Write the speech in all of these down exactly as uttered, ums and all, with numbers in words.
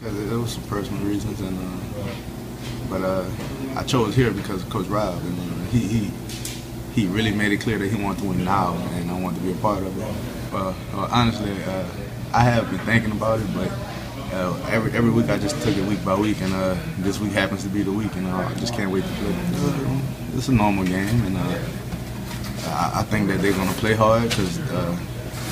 Because it was some personal reasons, and uh, but uh, I chose here because of Coach Rob, and uh, he he he really made it clear that he wanted to win now, and I wanted to be a part of it. Uh, uh, honestly, uh, I have been thinking about it, but uh, every every week I just took it week by week, and uh, this week happens to be the week, and uh, I just can't wait to play. Uh, it's a normal game, and uh, I, I think that they're gonna play hard because. Uh,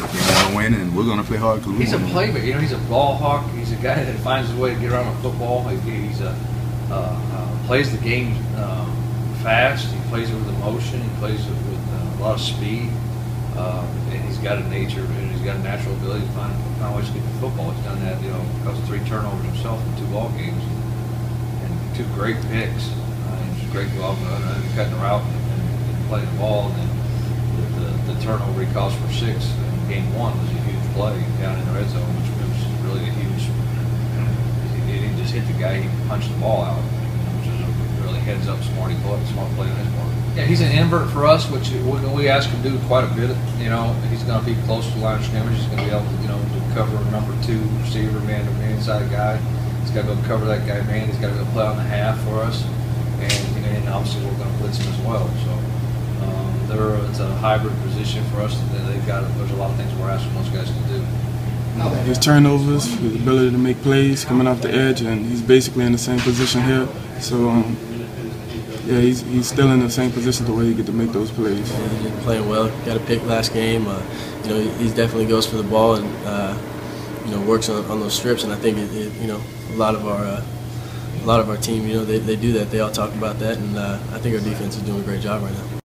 We're win and we're gonna play hard. Cause he's a playmaker, you know. He's a ball hawk. He's a guy that finds his way to get around the football. He's a uh, uh, plays the game uh, fast. He plays it with emotion. He plays it with uh, a lot of speed. Uh, and he's got a nature, and he's got a natural ability to find find ways to get the football. He's done that, you know, caused three turnovers himself in two ball games, and two great picks. Uh, and just great ball, uh, cutting the route and, and playing the ball, and then the, the, the turnover he caused for six. Game one was a huge play down in the red zone, which was really a huge. He didn't just hit the guy; he punched the ball out, which was a really heads-up, smarty play, smart play on his part. Yeah, he's an invert for us, which we ask him to do quite a bit. You know, he's going to be close to the line of scrimmage. He's going to be able to, you know, to cover number two receiver, man to man, inside guy. He's got to go cover that guy, man. He's got to go play on the half for us, and, and obviously we're going to blitz him as well. So. It's a hybrid position for us. They've got there's a lot of things we're asking those guys to do. His turnovers, his ability to make plays, coming off the edge, and he's basically in the same position here. So um, yeah, he's he's still in the same position the way he get to make those plays. Yeah, he played well. Got a pick last game. Uh, you know, he definitely goes for the ball and uh, you know works on, on those strips. And I think it, it, you know a lot of our. Uh, A lot of our team, you know, they, they do that. They all talk about that, and uh, I think our defense is doing a great job right now.